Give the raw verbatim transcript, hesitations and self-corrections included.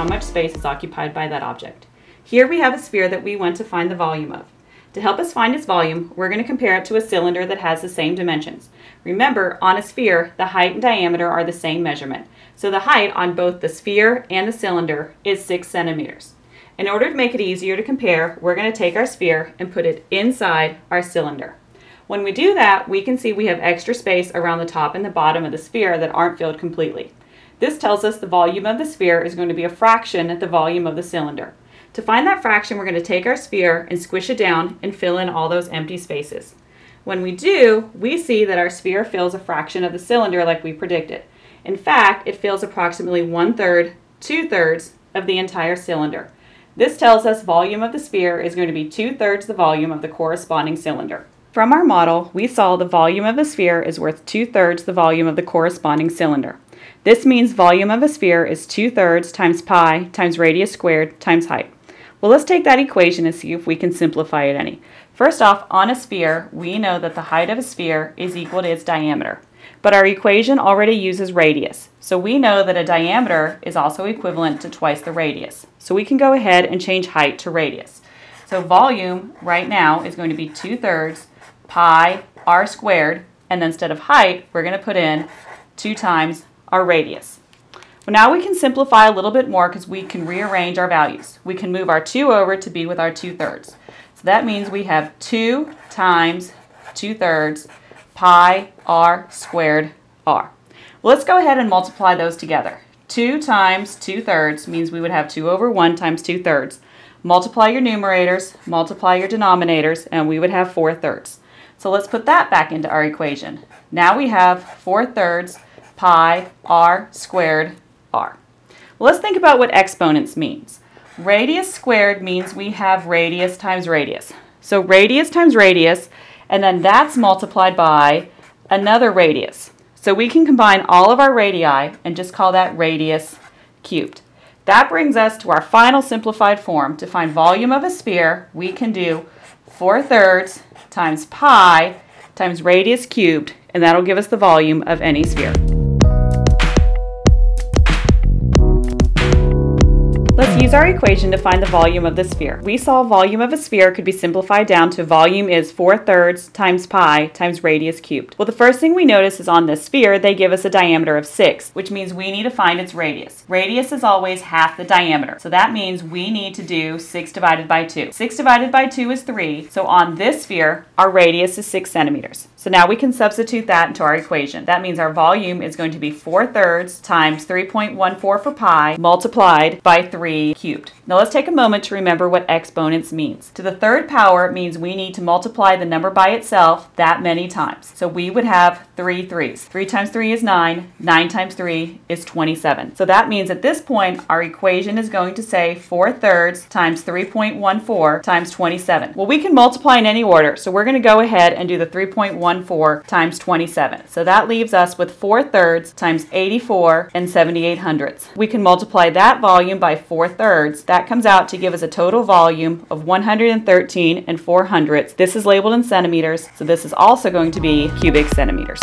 how much space is occupied by that object. Here we have a sphere that we want to find the volume of. To help us find its volume, we're going to compare it to a cylinder that has the same dimensions. Remember, on a sphere, the height and diameter are the same measurement. So the height on both the sphere and the cylinder is six centimeters. In order to make it easier to compare, we're going to take our sphere and put it inside our cylinder. When we do that, we can see we have extra space around the top and the bottom of the sphere that aren't filled completely. This tells us the volume of the sphere is going to be a fraction of the volume of the cylinder. To find that fraction, we're going to take our sphere and squish it down and fill in all those empty spaces. When we do, we see that our sphere fills a fraction of the cylinder like we predicted. In fact, it fills approximately one-third, two-thirds of the entire cylinder. This tells us volume of the sphere is going to be two-thirds the volume of the corresponding cylinder. From our model, we saw the volume of a sphere is worth two-thirds the volume of the corresponding cylinder. This means volume of a sphere is two-thirds times pi times radius squared times height. Well, let's take that equation and see if we can simplify it any. First off, on a sphere, we know that the height of a sphere is equal to its diameter. But our equation already uses radius, so we know that a diameter is also equivalent to twice the radius. So we can go ahead and change height to radius. So volume right now is going to be two-thirds pi r squared, and then instead of height, we're going to put in two times our radius. Well, now we can simplify a little bit more because we can rearrange our values. We can move our two over to be with our two-thirds. So that means we have two times two-thirds pi r squared r. Well, let's go ahead and multiply those together. two times two-thirds means we would have two over one times two-thirds. Multiply your numerators, multiply your denominators, and we would have four-thirds. So let's put that back into our equation. Now we have four-thirds pi r squared r. Well, let's think about what exponents means. Radius squared means we have radius times radius. So radius times radius, and then that's multiplied by another radius. So we can combine all of our radii and just call that radius cubed. That brings us to our final simplified form. To find volume of a sphere, we can do four-thirds times pi times radius cubed, and that'll give us the volume of any sphere. Let's use our equation to find the volume of the sphere. We saw volume of a sphere could be simplified down to volume is four-thirds times pi times radius cubed. Well, the first thing we notice is on this sphere, they give us a diameter of six, which means we need to find its radius. Radius is always half the diameter, so that means we need to do six divided by two. six divided by two is three, so on this sphere, our radius is six centimeters. So now we can substitute that into our equation. That means our volume is going to be four-thirds times three point one four for pi multiplied by three cubed. Now let's take a moment to remember what exponents means. To the third power, it means we need to multiply the number by itself that many times. So we would have three threes. three times three is nine, nine times three is twenty-seven. So that means at this point, our equation is going to say four-thirds times three point one four times twenty-seven. Well, we can multiply in any order, so we're going to go ahead and do the three point one four times twenty-seven. So that leaves us with four-thirds times eighty-four and seventy-eight hundredths. We can multiply that volume by four four-thirds. That comes out to give us a total volume of one hundred thirteen and four hundredths. This is labeled in centimeters, so this is also going to be cubic centimeters.